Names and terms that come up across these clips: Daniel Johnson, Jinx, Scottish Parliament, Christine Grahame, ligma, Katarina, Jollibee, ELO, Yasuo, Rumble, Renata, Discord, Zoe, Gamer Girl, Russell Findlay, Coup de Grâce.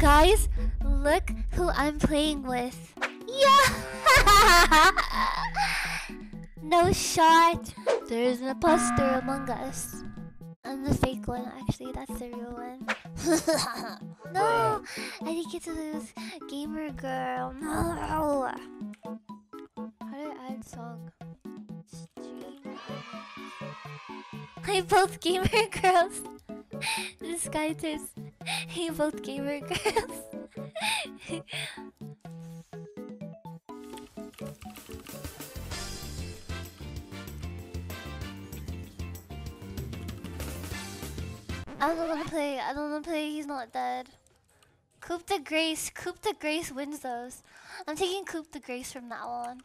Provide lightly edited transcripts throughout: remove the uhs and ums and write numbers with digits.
Guys, look who I'm playing with. Yeah! No shot. There is an imposter among us. I'm the fake one, actually. That's the real one. No! I didn't get to lose. Gamer girl. No! How do I add song? Hey, both gamer girls. This guy says, hey, both gamer girls. I don't wanna play, I don't wanna play, he's not dead. Coup de Grâce wins those. I'm taking Coup de Grâce from now on.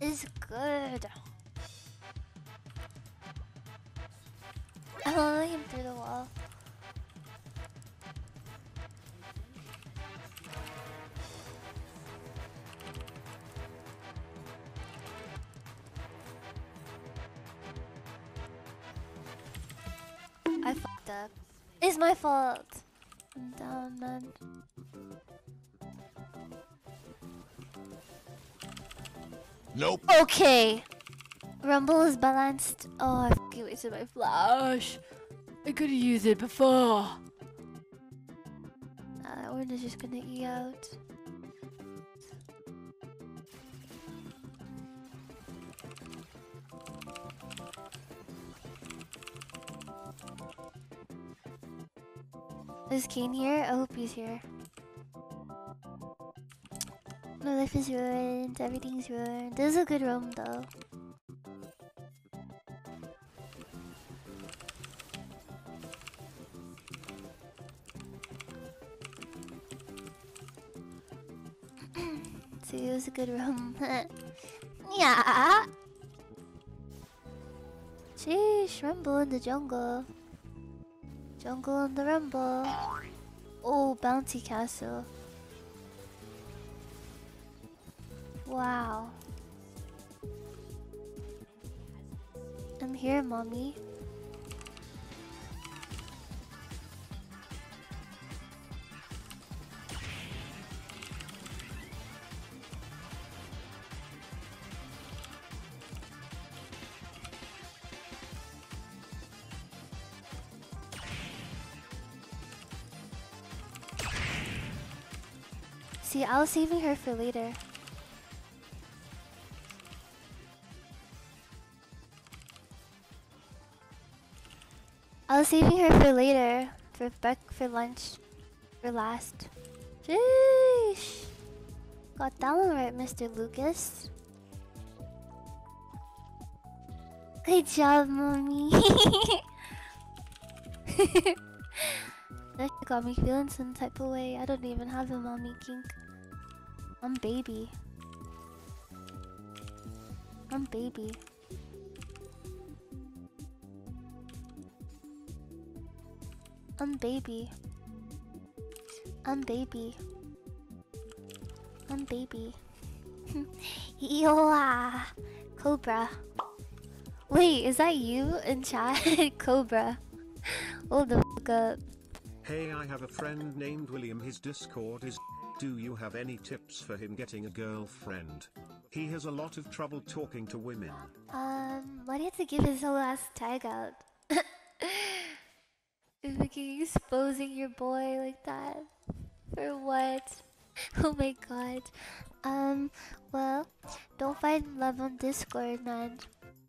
It's good. I wanna let him through the wall. I fucked up. It's my fault. I'm down, man. Nope. Okay. Rumble is balanced. Oh, I fucking wasted my flash. I could have used it before. That one is just gonna E out. Is Kane here? I hope he's here. My life is ruined, everything's ruined. This is a good roam though. See, it was a good roam. Yeah. Sheesh, Rumble in the jungle. Jungle in the Rumble. Oh, bounty castle. Wow. I'm here, mommy. See, I was saving her for later. I was saving her for later, for lunch, for last. Sheesh! Got that one right, Mr. Lucas. Good job, mommy. That got me feeling some type of way. I don't even have a mommy kink. I'm baby. I'm baby. I'm baby. I'm baby. I'm baby. Yoa! Cobra. Wait, is that you in chat? Cobra. Hold the fuck up. Hey, I have a friend named William. His Discord is... Do you have any tips for him getting a girlfriend? He has a lot of trouble talking to women. Why do you have to give his whole ass tag out? You're exposing your boy like that. For what? Oh my god. Well, don't find love on Discord, man.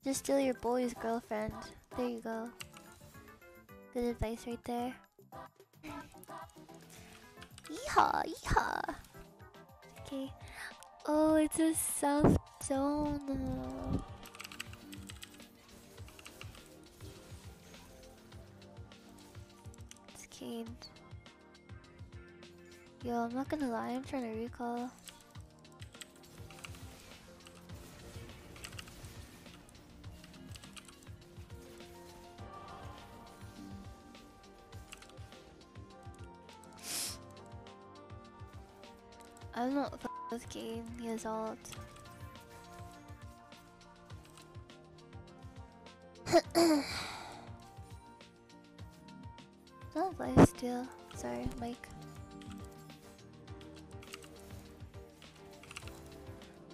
Just steal your boy's girlfriend. There you go. Good advice right there. Yeehaw, yeehaw. Okay. Oh, it's a soft zone. It's Kane. Yo, I'm not gonna lie, I'm trying to recall. I'm not f***ing with Kane, he has ult. Not no life steal. Sorry, Mike.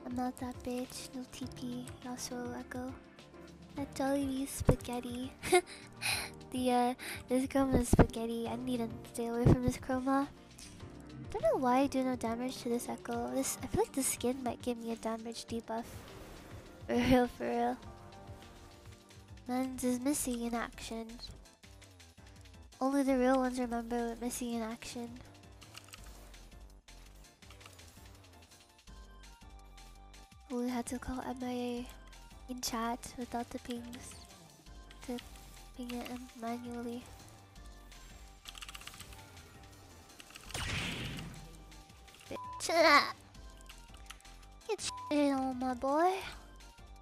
I'm not that bitch. No TP. Yasuo Lego. That Jollibee spaghetti. This chroma spaghetti. I need to stay away from this chroma. I don't know why I do no damage to this echo. This, I feel like the skin might give me a damage debuff. For real, for real. Lens is missing in action. Only the real ones remember what missing in action. We had to call MIA in chat without the pings to ping it manually. Get shit on, my boy.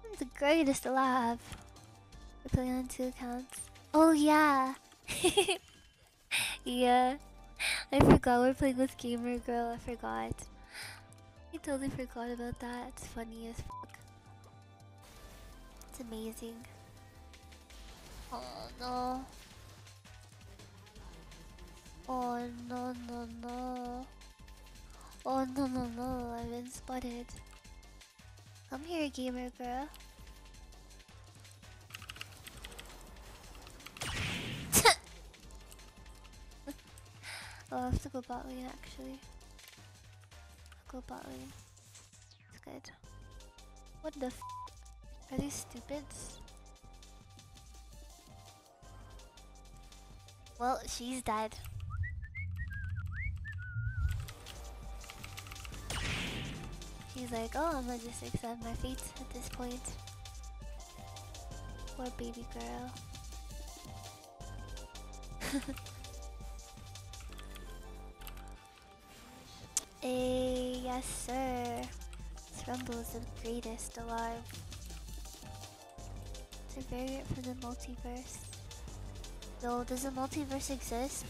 I'm the greatest alive. We're playing on 2 accounts. Oh yeah. Yeah. I forgot we're playing with Gamer Girl. I forgot. I totally forgot about that. It's funny as fuck. It's amazing. Oh no. Oh no no no. Oh no no no, I've been spotted. Come here, Gamer Girl. Oh, I have to go bot lane actually. I'll go bot lane. It's good. What the f? Are these stupids? Well, she's dead. He's like, oh, I'm gonna just accept my fate at this point. Poor baby girl. Hey, yes sir. This Rumble is the greatest alive. It's a variant from the multiverse. No, does the multiverse exist?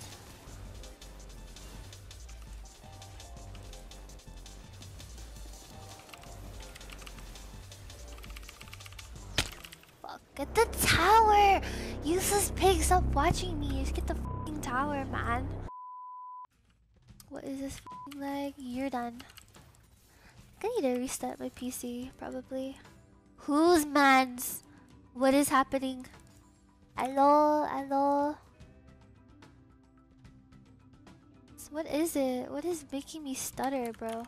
Get the tower! Useless pig, stop watching me. Just get the f***ing tower, man. What is this f***ing lag? You're done. I'm gonna need to restart my PC, probably. Whose man's? What is happening? Hello? Hello? So what is it? What is making me stutter, bro?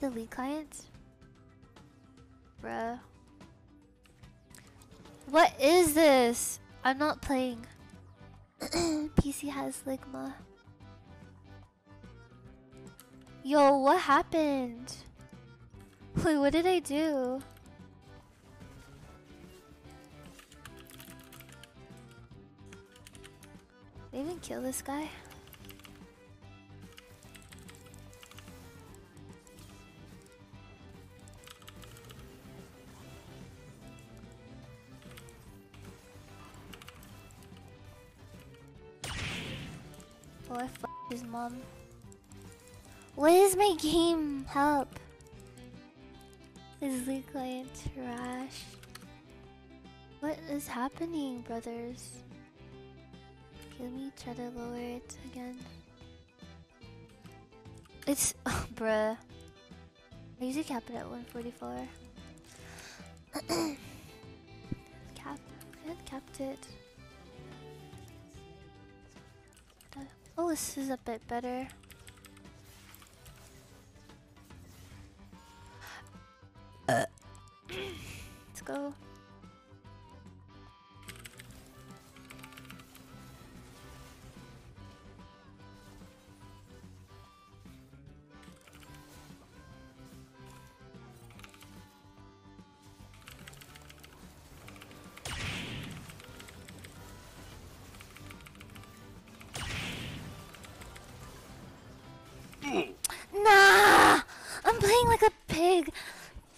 The lead clients? Bruh. What is this? I'm not playing. PC has ligma. Yo, what happened? Wait, what did I do? Did I even kill this guy? Oh, I f***ed his mom. What is my game? Help! Is League Client trash? What is happening, brothers? Okay, let me try to lower it again. It's... Oh, bruh. I usually cap it at 144. Cap... I had capped it. Oh, this is a bit better. Let's go. Nah! I'm playing like a pig!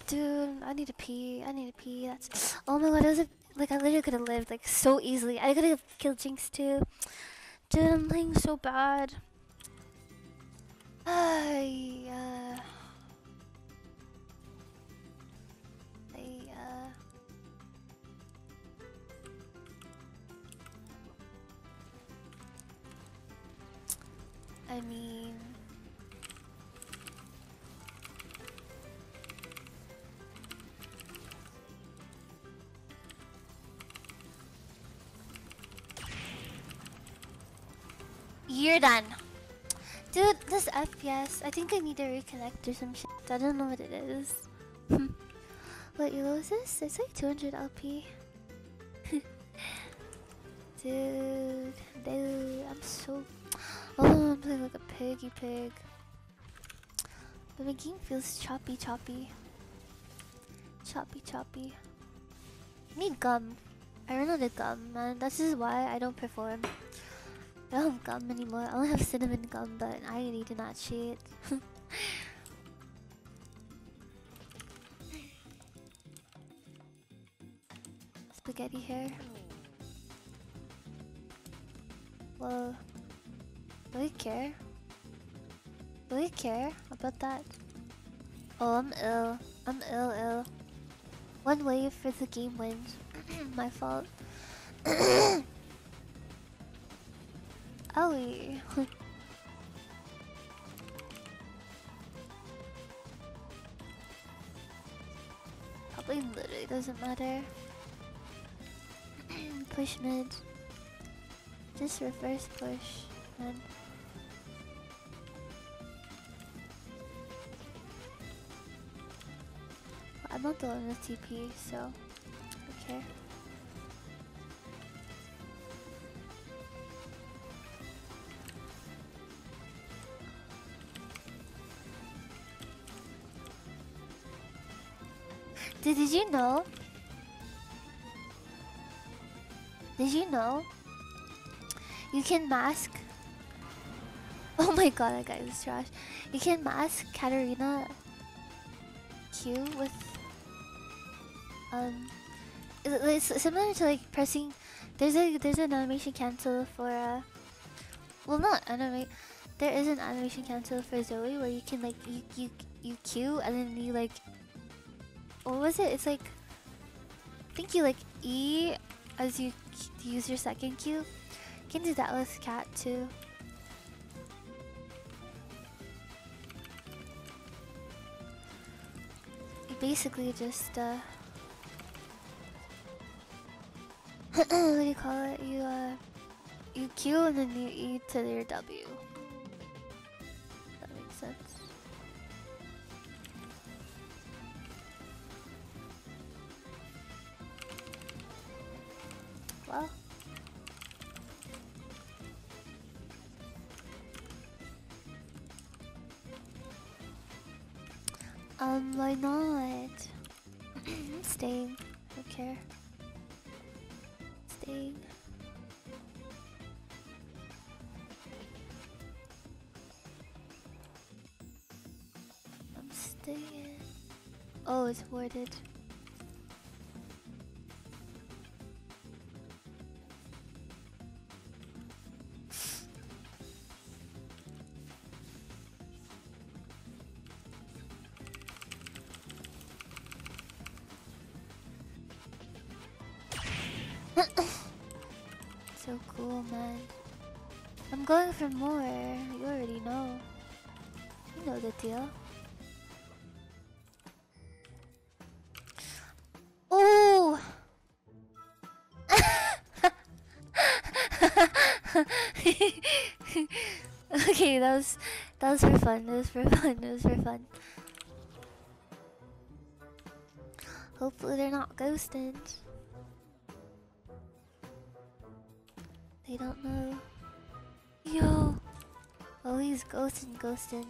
Dude, I need to pee. I need to pee. That's... Oh my god, I was like, I literally could have lived like so easily. I could have killed Jinx too. Dude, I'm playing so bad. I mean... You're done. Dude, this FPS, I think I need a recollect or some shit. I don't know what it is. What elo is this? It's like 200 LP. Dude, I'm so... Oh, I'm playing like a piggy pig. But my game feels choppy. Choppy. I need gum. I run out of gum, man. That's just why I don't perform. I don't have gum anymore. I only have cinnamon gum, but I ain't eating that shit. Spaghetti hair. Well, do you care? Do you care about that? Oh, I'm ill. I'm ill. One wave for the game wins. My fault. Owie. Probably literally doesn't matter. Push mid. Just reverse push, man. Well, I'm not the one with TP, so... Okay. Dude, did you know? You can mask... Oh my god, that guy is trash. You can mask Katarina Q with... It's similar to like pressing... There's an animation cancel for... Well, not animate... There is an animation cancel for Zoe where you can like... You Q and then you like... What was it? It's like... I think you like E as you use your second Q. You can do that with Cat too. You basically just what do you call it? You you Q and then you E to your W. That makes sense. Well. Why not? Staying. I don't care. Staying. I'm staying. Oh, it's warded. So cool, man. I'm going for more. You already know. You know the deal. Oh! Okay, that was for fun. Hopefully they're not ghosted. They don't know. Yo! Oh, he's ghosting.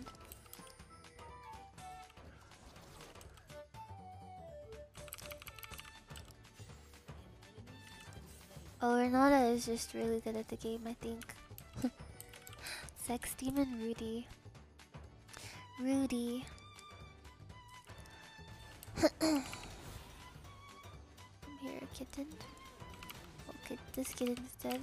Oh, Renata is just really good at the game, I think. Sex Demon Rudy. Come here, kitten. I'll get this kitten instead.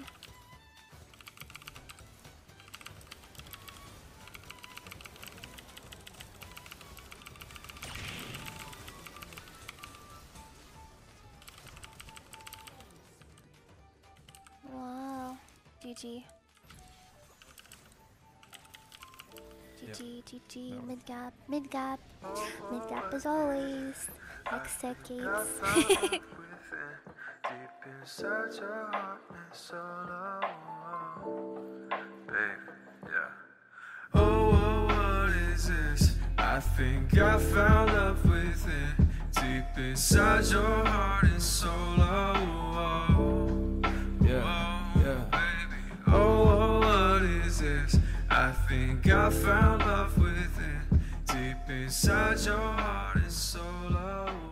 Wow, GG. GG, GG, mid-gap, mid-gap. Mid-gap as always. Next decades. Deep inside your heart is so long. Baby, yeah. Oh, what is this? I think I found love with it. Deep inside your heart is so long. Yeah, yeah. Baby, oh, what is this? I think I found love with it. Deep inside your heart is so long.